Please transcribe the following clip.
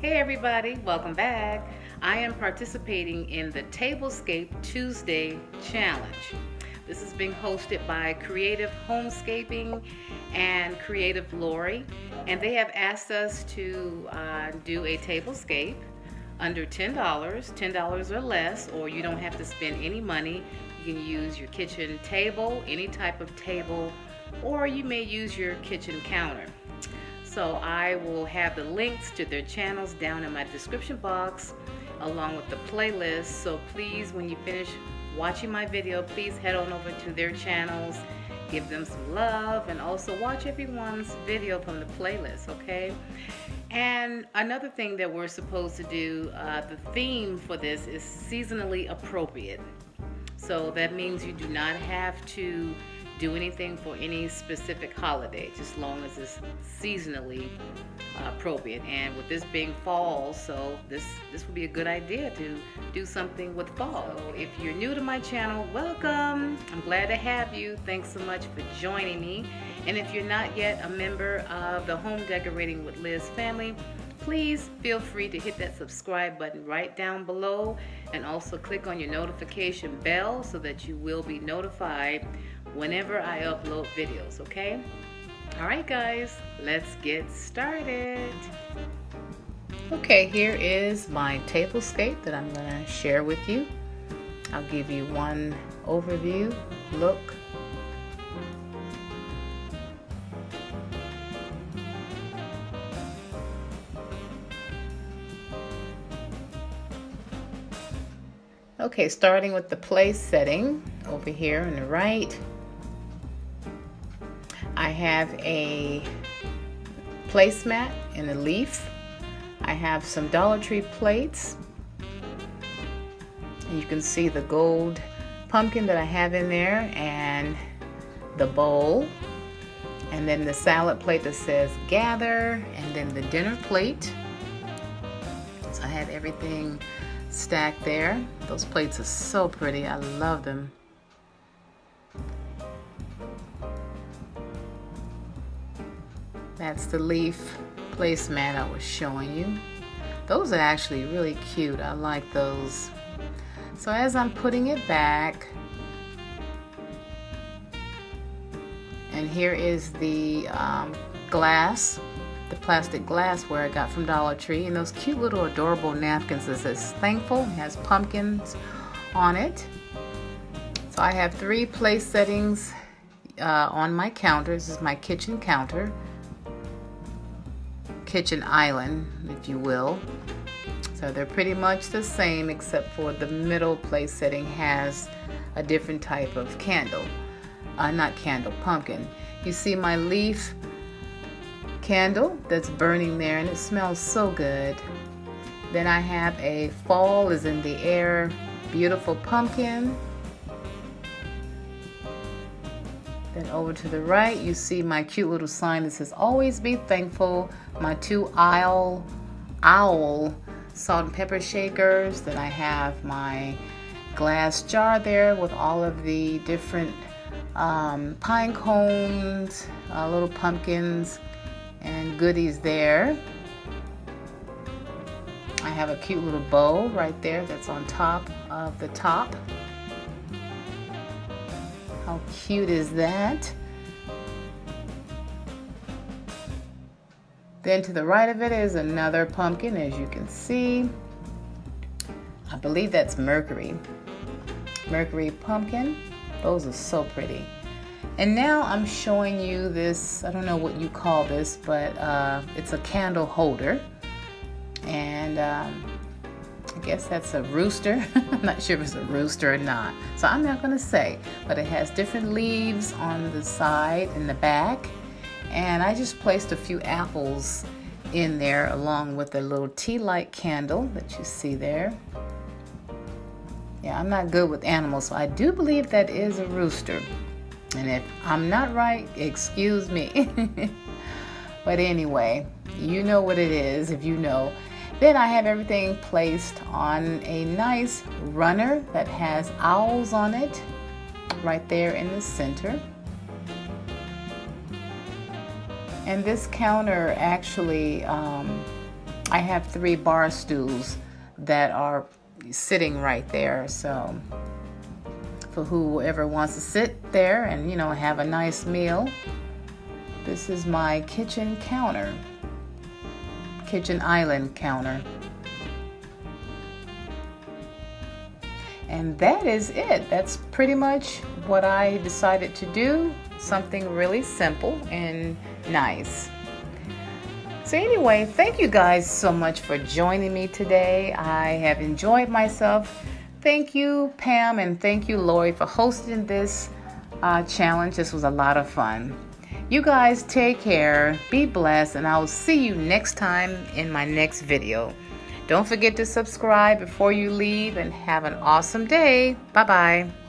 Hey everybody, welcome back. I am participating in the Tablescape Tuesday challenge. This is being hosted by Creative Homescaping and Creative Lori, and they have asked us to do a tablescape under $10 or less, or you don't have to spend any money. You can use your kitchen table, any type of table, or you may use your kitchen counter. So I will have the links to their channels down in my description box along with the playlist. So please, when you finish watching my video, please head on over to their channels, give them some love, and also watch everyone's video from the playlist, okay? And another thing that we're supposed to do, the theme for this is seasonally appropriate. So that means you do not have to do anything for any specific holiday, just as long as it's seasonally appropriate. And with this being fall, so this would be a good idea to do something with fall. So if you're new to my channel, welcome. I'm glad to have you. Thanks so much for joining me. And if you're not yet a member of the Home Decorating with Liz family, please feel free to hit that subscribe button right down below, and also click on your notification bell so that you will be notified whenever I upload videos, okay? All right, guys, let's get started. Okay, here is my tablescape that I'm gonna share with you. I'll give you one overview look. Okay, starting with the place setting over here on the right. I have a placemat and a leaf. I have some Dollar Tree plates. You can see the gold pumpkin that I have in there and the bowl. And then the salad plate that says gather, and then the dinner plate. So I have everything stacked there. Those plates are so pretty. I love them. That's the leaf placemat I was showing you. Those are actually really cute. I like those. So as I'm putting it back, and here is the glass, the plastic glassware I got from Dollar Tree, and those cute little adorable napkins that says thankful. It has pumpkins on it. So I have three place settings on my counter. This is my kitchen counter. Kitchen island, if you will. So they're pretty much the same, except for the middle place setting has a different type of candle. Pumpkin. You see my leaf candle that's burning there, and it smells so good. Then I have a fall is in the air, beautiful pumpkin. And over to the right, you see my cute little sign that says always be thankful, my two owl salt and pepper shakers. Then I have my glass jar there with all of the different pine cones, little pumpkins, and goodies there. I have a cute little bow right there that's on top of the top. How cute is that? Then to the right of it is another pumpkin, as you can see. I believe that's Mercury pumpkin. Those are so pretty. And now I'm showing you this, I don't know what you call this, but it's a candle holder. And I guess that's a rooster. I'm not sure if it's a rooster or not, so I'm not gonna say, but it has different leaves on the side and the back, and I just placed a few apples in there along with a little tea light candle that you see there. Yeah, I'm not good with animals, so I do believe that is a rooster, and if I'm not right, excuse me. But anyway, you know what it is if you know. Then I have everything placed on a nice runner that has owls on it, right there in the center. And this counter actually I have 3 bar stools that are sitting right there, so for whoever wants to sit there and, you know, have a nice meal. This is my kitchen counter, kitchen island counter. And that is it. That's pretty much what I decided to do. Something really simple and nice. So anyway, thank you guys so much for joining me today. I have enjoyed myself. Thank you, Pam, and thank you, Lori, for hosting this challenge. This was a lot of fun. You guys take care, be blessed, and I will see you next time in my next video. Don't forget to subscribe before you leave, and have an awesome day. Bye-bye.